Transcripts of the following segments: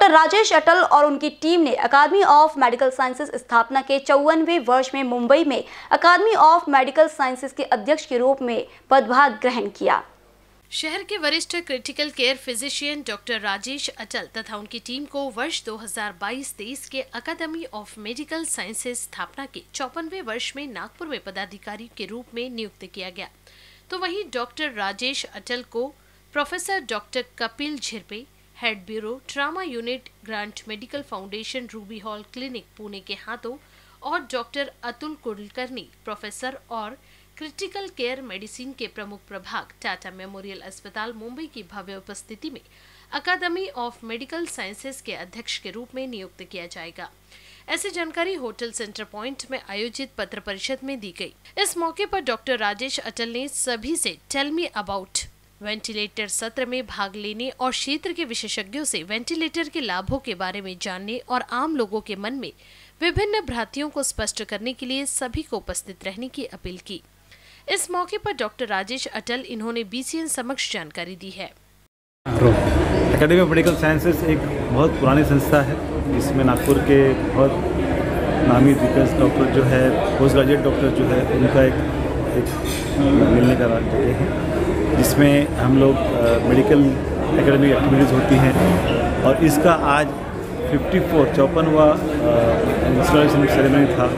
डॉ राजेश अटल और उनकी टीम ने अकादमी ऑफ मेडिकल साइंसेस स्थापना के 54वें वर्ष में मुंबई में अकादमी ऑफ मेडिकल साइंसेस के अध्यक्ष के रूप में पदभार ग्रहण किया। शहर के वरिष्ठ critical care physician doctor Rajesh Atal तथा उनकी टीम को वर्ष 2022-23 के अकादमी ऑफ मेडिकल साइंसेस स्थापना के 54वें वर्ष में नागपुर में पदाधिकारी के रूप में नियुक्त किया गया। तो वहीं डॉक्टर राजेश अटल को professor doctor Kapil Jhirpe, head bureau trauma unit Grant Medical Foundation Ruby Hall Clinic Pune के हाथों और डॉक्टर अतुल कुरलकर ने प्रोफेसर और क्रिटिकल केयर मेडिसिन के प्रमुख प्रभाग टाटा मेमोरियल अस्पताल मुंबई की भव्य उपस्थिति में अकादमी ऑफ मेडिकल साइंसेस के अध्यक्ष के रूप में नियुक्त किया जाएगा। ऐसी जानकारी होटल सेंटर प्वाइंट में आयोजित पत्र परिषद में दी गई। इस मौके पर डॉक्टर राजेश अटल ने सभी से टेल मी अबाउट वेंटिलेटर सत्र में भाग लेने और क्षेत्र के विशेषज्ञों से वेंटिलेटर के लाभों के बारे में जानने और आम लोगों के मन में विभिन्न भ्रांतियों को स्पष्ट करने के लिए सभी को उपस्थित रहने की अपील की। इस मौके पर डॉक्टर राजेश अटल इन्होंने BCN समक्ष जानकारी दी है। अकादमी ऑफ मेडिकल साइंसेस एक बहुत पुरानी संस्था है, इसमें नागपुर के बहुत नामी दिग्गज डॉक्टर जो है, पोस्ट ग्रेजुएट डॉक्टर जो है, उनका एक मिलने का रास्ता है, जिसमें हम लोग मेडिकल एकेडमिक एक्टिविटीज़ होती हैं और इसका आज 54वां इंस्टॉलेशन सेरेमनी था,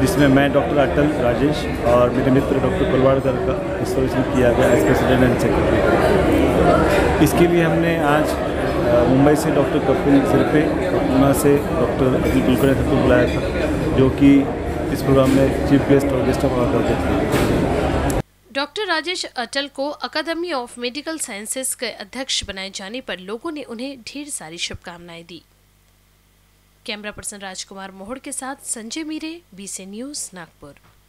जिसमें मैं डॉक्टर अटल राजेश और मेरे मित्र डॉक्टर कुलवाड़कर का इंस्टॉलेशन किया गया एज प्रेसिडेंट एंड सेक्रेटरी। इसके लिए हमने आज मुंबई से डॉक्टर कपिल झिरपे, पुणे से डॉक्टर अतुल कुलकर सबको बुलाया था, जो कि इस प्रोग्राम में चीफ गेस्ट और गेस्ट ऑफ ऑनर थे। डॉक्टर राजेश अटल को अकादमी ऑफ मेडिकल साइंसेस के अध्यक्ष बनाए जाने पर लोगों ने उन्हें ढेर सारी शुभकामनाएं दी। कैमरा पर्सन राजकुमार मोहर के साथ संजय मीरे, BC न्यूज, नागपुर।